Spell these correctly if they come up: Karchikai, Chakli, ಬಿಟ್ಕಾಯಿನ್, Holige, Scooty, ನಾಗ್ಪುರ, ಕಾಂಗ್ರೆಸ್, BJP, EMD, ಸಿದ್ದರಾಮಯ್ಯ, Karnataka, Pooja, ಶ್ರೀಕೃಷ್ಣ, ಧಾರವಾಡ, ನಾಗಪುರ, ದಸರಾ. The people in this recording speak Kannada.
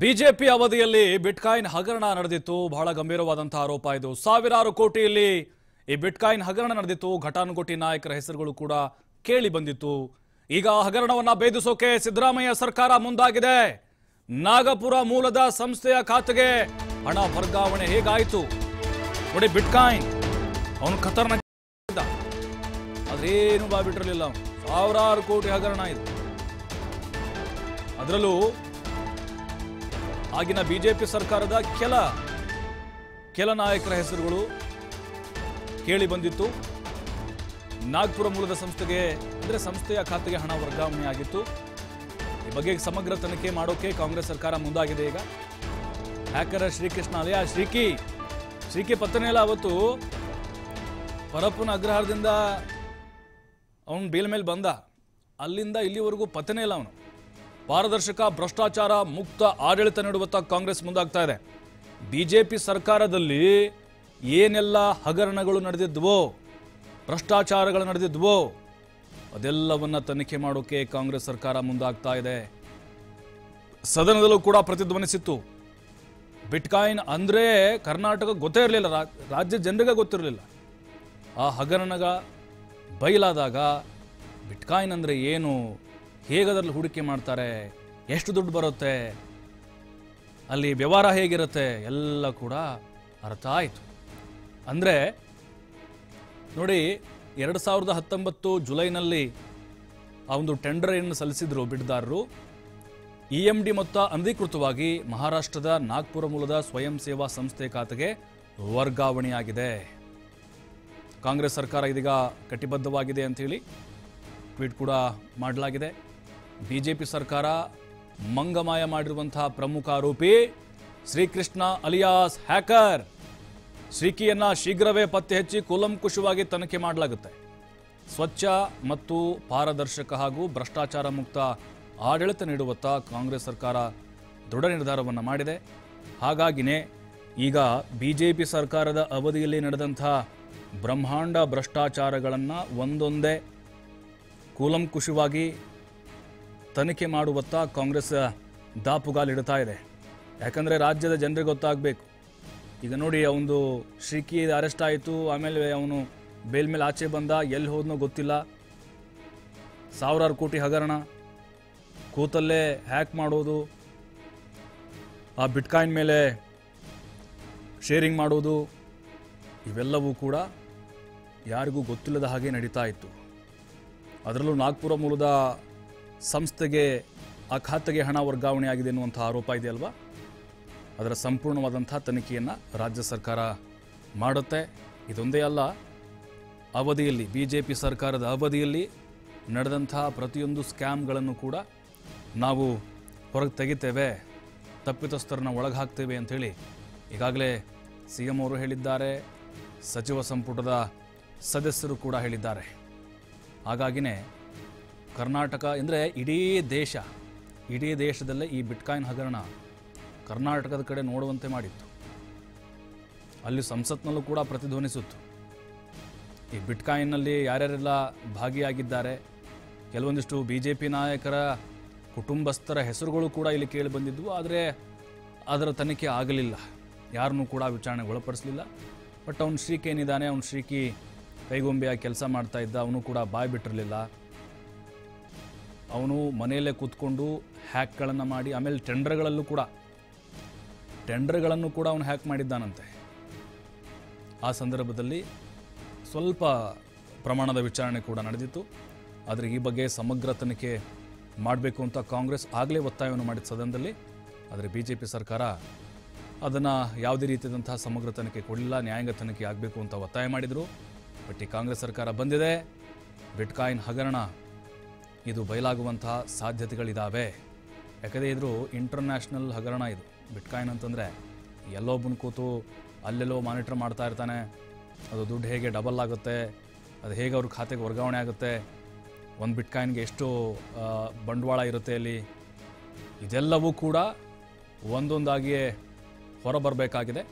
ಬಿಜೆಪಿ ಅವಧಿಯಲ್ಲಿ ಬಿಟ್ಕಾಯಿನ್ ಹಗರಣ ನಡೆದಿತ್ತು ಬಹಳ ಗಂಭೀರವಾದಂತ ಆರೋಪ ಇದು ಸಾವಿರಾರು ಕೋಟಿಯಲ್ಲಿ ಈ ಬಿಟ್ಕಾಯಿನ್ ಹಗರಣ ನಡೆದಿತ್ತು ಘಟಾನುಘಟಿ ನಾಯಕರ ಹೆಸರುಗಳು ಕೂಡ ಕೇಳಿ ಬಂದಿತ್ತು ಈಗ ಹಗರಣವನ್ನ ಬೇಧಿಸೋಕೆ ಸಿದ್ದರಾಮಯ್ಯ ಸರ್ಕಾರ ಮುಂದಾಗಿದೆ ನಾಗಪುರ ಮೂಲದ ಸಂಸ್ಥೆಯ ಖಾತೆಗೆ ಹಣ ವರ್ಗಾವಣೆ ಹೇಗಾಯಿತು ನೋಡಿ ಬಿಟ್ಕಾಯಿನ್ ಅವನು ಖತರ್ನಾಕ್ ಇದ್ದ ಆದರೆ ಏನು ಬಾಬಿಟ್ರಲಿಲ್ಲ ಸಾವಿರಾರು ಕೋಟಿ ಹಗರಣ ಇದು ಅದರಲ್ಲೂ ಆಗಿನ ಬಿಜೆಪಿ ಸರ್ಕಾರದ ಕೆಲ ನಾಯಕರ ಹೆಸರುಗಳು ಕೇಳಿ ಬಂದಿತ್ತು ನಾಗಪುರ ಮೂಲದ ಸಂಸ್ಥೆಗೆ ಅಂದ್ರೆ ಸಂಸ್ಥೆಯ ಖಾತೆಗೆ ಹಣ ವರ್ಗಾವಣೆ ಆಗಿತ್ತು ಈ ಬಗ್ಗೆ ಸಮಗ್ರ ತನಿಖೆ ಮಾಡೋಕೆ ಕಾಂಗ್ರೆಸ್ ಸರ್ಕಾರ ಮುಂದಾಗಿದೆ ಈಗ ಹ್ಯಾಕರ್ ಶ್ರೀಕೃಷ್ಣ ಅಲಿಯಾ ಶ್ರೀಕಿ ಪತ್ತನೆಲ್ಲ ಅವತ್ತು ಪರಪ್ಪನ ಅಗ್ರಹಾರದಿಂದ ಅವನು ಬೇಲ್ ಮೇಲೆ ಬಂದ ಅಲ್ಲಿಂದ ಇಲ್ಲಿವರೆಗೂ ಪತ್ತನೆ ಇಲ್ಲ ಅವನು ಪಾರದರ್ಶಕ ಭ್ರಷ್ಟಾಚಾರ ಮುಕ್ತ ಆಡಳಿತ ನೀಡುವತ್ತ ಕಾಂಗ್ರೆಸ್ ಮುಂದಾಗ್ತಾ ಇದೆ ಬಿಜೆಪಿ ಸರ್ಕಾರದಲ್ಲಿ ಏನೆಲ್ಲ ಹಗರಣಗಳು ನಡೆದಿದ್ವೋ ಭ್ರಷ್ಟಾಚಾರಗಳು ನಡೆದಿದ್ವೋ ಅದೆಲ್ಲವನ್ನ ತನಿಖೆ ಮಾಡೋಕೆ ಕಾಂಗ್ರೆಸ್ ಸರ್ಕಾರ ಮುಂದಾಗ್ತಾ ಇದೆ ಸದನದಲ್ಲೂ ಕೂಡ ಪ್ರತಿಧ್ವನಿಸಿತ್ತು ಬಿಟ್ಕಾಯಿನ್ ಅಂದ್ರೆ ಕರ್ನಾಟಕ ಗೊತ್ತೇ ಇರಲಿಲ್ಲ ರಾಜ್ಯ ಜನರಿಗೆ ಗೊತ್ತಿರಲಿಲ್ಲ ಆ ಹಗರಣಗ ಬಯಲಾದಾಗ ಬಿಟ್ಕಾಯಿನ್ ಅಂದ್ರೆ ಏನು ಹೇಗೆ ಅದರಲ್ಲಿ ಹೂಡಿಕೆ ಮಾಡ್ತಾರೆ ಎಷ್ಟು ದುಡ್ಡು ಬರುತ್ತೆ ಅಲ್ಲಿ ವ್ಯವಹಾರ ಹೇಗಿರುತ್ತೆ ಎಲ್ಲ ಕೂಡ ಅರ್ಥ ಆಯಿತು ಅಂದರೆ ನೋಡಿ 2019 ಜುಲೈನಲ್ಲಿ ಆ ಒಂದು ಟೆಂಡರ್ ಏನು ಸಲ್ಲಿಸಿದ್ರು ಬಿಡ್ದಾರರು EMD ಮೊತ್ತ ಅನಧಿಕೃತವಾಗಿ ಮಹಾರಾಷ್ಟ್ರದ ನಾಗ್ಪುರ ಮೂಲದ ಸ್ವಯಂ ಸೇವಾ ಸಂಸ್ಥೆ ಖಾತೆಗೆ ವರ್ಗಾವಣೆಯಾಗಿದೆ ಕಾಂಗ್ರೆಸ್ ಸರ್ಕಾರ ಇದೀಗ ಕಟಿಬದ್ಧವಾಗಿದೆ ಅಂತ ಹೇಳಿ ಟ್ವೀಟ್ ಕೂಡ ಮಾಡಲಾಗಿದೆ ಬಿಜೆಪಿ ಸರ್ಕಾರ ಮಂಗಮಾಯ ಮಾಡಿರುವಂತಹ ಪ್ರಮುಖ ಆರೋಪಿ ಶ್ರೀಕೃಷ್ಣ ಅಲಿಯಾಸ್ ಹ್ಯಾಕರ್ ಶ್ರೀಕಿಯನ್ನ ಶೀಘ್ರವೇ ಪತ್ತೆ ಹಚ್ಚಿ ಕೂಲಂಕುಷವಾಗಿ ತನಿಖೆ ಮಾಡಲಾಗುತ್ತೆ ಸ್ವಚ್ಛ ಮತ್ತು ಪಾರದರ್ಶಕ ಹಾಗೂ ಭ್ರಷ್ಟಾಚಾರ ಮುಕ್ತ ಆಡಳಿತ ನೀಡುವತ್ತ ಕಾಂಗ್ರೆಸ್ ಸರ್ಕಾರ ದೃಢ ನಿರ್ಧಾರವನ್ನು ಮಾಡಿದೆ ಹಾಗಾಗಿನೇ ಈಗ ಬಿಜೆಪಿ ಸರ್ಕಾರದ ಅವಧಿಯಲ್ಲಿ ನಡೆದಂತಹ ಬ್ರಹ್ಮಾಂಡ ಭ್ರಷ್ಟಾಚಾರಗಳನ್ನು ಒಂದೊಂದೇ ಕೂಲಂಕುಷವಾಗಿ ತನಿಖೆ ಮಾಡುವತ್ತ ಕಾಂಗ್ರೆಸ್ ದಾಪುಗಾಲಿಡ್ತಾ ಇದೆ ಯಾಕಂದರೆ ರಾಜ್ಯದ ಜನರಿಗೆ ಗೊತ್ತಾಗಬೇಕು ಈಗ ನೋಡಿ ಅವನು ಶ್ರೀಕಿ ಅರೆಸ್ಟ್ ಆಯಿತು ಆಮೇಲೆ ಅವನು ಬೇಲ್ ಮೇಲೆ ಆಚೆ ಬಂದ ಎಲ್ಲಿ ಹೋದ್ನೋ ಗೊತ್ತಿಲ್ಲ ಸಾವಿರಾರು ಕೋಟಿ ಹಗರಣ ಕೂತಲ್ಲೇ ಹ್ಯಾಕ್ ಮಾಡೋದು ಆ ಬಿಟ್ಕಾಯಿನ್ ಮೇಲೆ ಶೇರಿಂಗ್ ಮಾಡೋದು ಇವೆಲ್ಲವೂ ಕೂಡ ಯಾರಿಗೂ ಗೊತ್ತಿಲ್ಲದ ಹಾಗೆ ನಡೀತಾ ಇತ್ತು ಅದರಲ್ಲೂ ನಾಗ್ಪುರ ಮೂಲದ ಸಂಸ್ಥೆಗೆ ಆ ಖಾತೆಗೆ ಹಣ ವರ್ಗಾವಣೆ ಆಗಿದೆ ಅನ್ನುವಂಥ ಆರೋಪ ಇದೆಯಲ್ವಾ ಅದರ ಸಂಪೂರ್ಣವಾದಂಥ ತನಿಖೆಯನ್ನು ರಾಜ್ಯ ಸರ್ಕಾರ ಮಾಡುತ್ತೆ ಇದೊಂದೇ ಅಲ್ಲ ಅವಧಿಯಲ್ಲಿ ಬಿಜೆಪಿ ಸರ್ಕಾರದ ಅವಧಿಯಲ್ಲಿ ನಡೆದಂಥ ಪ್ರತಿಯೊಂದು ಸ್ಕ್ಯಾಮ್ಗಳನ್ನು ಕೂಡ ನಾವು ಹೊರಗೆ ತೆಗಿತೇವೆ ತಪ್ಪಿತಸ್ಥರನ್ನ ಒಳಗೆ ಹಾಕ್ತೇವೆ ಅಂಥೇಳಿ ಈಗಾಗಲೇ CM ಅವರು ಹೇಳಿದ್ದಾರೆ ಸಚಿವ ಸಂಪುಟದ ಸದಸ್ಯರು ಕೂಡ ಹೇಳಿದ್ದಾರೆ ಹಾಗಾಗಿನೇ ಕರ್ನಾಟಕ ಅಂದರೆ ಇಡೀ ದೇಶದಲ್ಲೇ ಈ ಬಿಟ್ಕಾಯಿನ್ ಹಗರಣ ಕರ್ನಾಟಕದ ಕಡೆ ನೋಡುವಂತೆ ಮಾಡಿತ್ತು ಅಲ್ಲಿ ಸಂಸತ್ನಲ್ಲೂ ಕೂಡ ಪ್ರತಿಧ್ವನಿಸಿತ್ತು ಈ ಬಿಟ್ಕಾಯಿನ್ನಲ್ಲಿ ಯಾರ್ಯಾರೆಲ್ಲ ಭಾಗಿಯಾಗಿದ್ದಾರೆ ಕೆಲವೊಂದಿಷ್ಟು BJP ನಾಯಕರ ಕುಟುಂಬಸ್ಥರ ಹೆಸರುಗಳು ಕೂಡ ಇಲ್ಲಿ ಕೇಳಿ ಬಂದಿದ್ವು ಆದರೆ ಅದರ ತನಿಖೆ ಆಗಲಿಲ್ಲ ಯಾರನ್ನೂ ಕೂಡ ವಿಚಾರಣೆಗೆ ಒಳಪಡಿಸಲಿಲ್ಲ ಬಟ್ ಅವ್ನು ಶ್ರೀಕಿ ಏನಿದ್ದಾನೆ ಅವ್ನು ಶ್ರೀಕಿ ಕೈಗೊಂಬೆಯಾಗಿ ಕೆಲಸ ಮಾಡ್ತಾ ಇದ್ದ ಅವನು ಕೂಡ ಬಾಯಿ ಬಿಟ್ಟಿರಲಿಲ್ಲ ಅವನು ಮನೆಯಲ್ಲೇ ಕೂತ್ಕೊಂಡು ಹ್ಯಾಕ್ಗಳನ್ನು ಮಾಡಿ ಆಮೇಲೆ ಟೆಂಡರ್ಗಳನ್ನು ಕೂಡ ಅವನು ಹ್ಯಾಕ್ ಮಾಡಿದ್ದಾನಂತೆ ಆ ಸಂದರ್ಭದಲ್ಲಿ ಸ್ವಲ್ಪ ಪ್ರಮಾಣದ ವಿಚಾರಣೆ ಕೂಡ ನಡೆದಿತ್ತು ಆದರೆ ಈ ಬಗ್ಗೆ ಸಮಗ್ರ ತನಿಖೆ ಮಾಡಬೇಕು ಅಂತ ಕಾಂಗ್ರೆಸ್ ಆಗಲೇ ಒತ್ತಾಯವನ್ನು ಮಾಡಿದ ಸದನದಲ್ಲಿ ಆದರೆ BJP ಸರ್ಕಾರ ಅದನ್ನು ಯಾವುದೇ ರೀತಿಯಾದಂತಹ ಸಮಗ್ರ ತನಿಖೆ ಕೊಡಲಿಲ್ಲ ನ್ಯಾಯಾಂಗ ತನಿಖೆ ಆಗಬೇಕು ಅಂತ ಒತ್ತಾಯ ಮಾಡಿದರು ಬಟ್ ಈ ಕಾಂಗ್ರೆಸ್ ಸರ್ಕಾರ ಬಂದಿದೆ ಬಿಟ್ಕಾಯಿನ್ ಹಗರಣ ಇದು ಬಯಲಾಗುವಂತಹ ಸಾಧ್ಯತೆಗಳಿದ್ದಾವೆ ಯಾಕಂದರೆ ಇದು ಇಂಟರ್ನ್ಯಾಷನಲ್ ಹಗರಣ ಇದು ಬಿಟ್ಕಾಯಿನ್ ಅಂತಂದರೆ ಎಲ್ಲೋ ಬಂದ್ಕೂತು ಅಲ್ಲೆಲ್ಲೋ ಮಾನಿಟರ್ ಮಾಡ್ತಾ ಇರ್ತಾನೆ ಅದು ದುಡ್ಡು ಹೇಗೆ ಡಬಲ್ ಆಗುತ್ತೆ ಅದು ಹೇಗೆ ಅವ್ರ ಖಾತೆಗೆ ವರ್ಗಾವಣೆ ಆಗುತ್ತೆ ಒಂದು ಬಿಟ್ಕಾಯಿನ್ಗೆ ಎಷ್ಟು ಬಂಡವಾಳ ಇರುತ್ತೆ ಅಲ್ಲಿ ಇದೆಲ್ಲವೂ ಕೂಡ ಒಂದೊಂದಾಗಿಯೇ ಹೊರಬರಬೇಕಾಗಿದೆ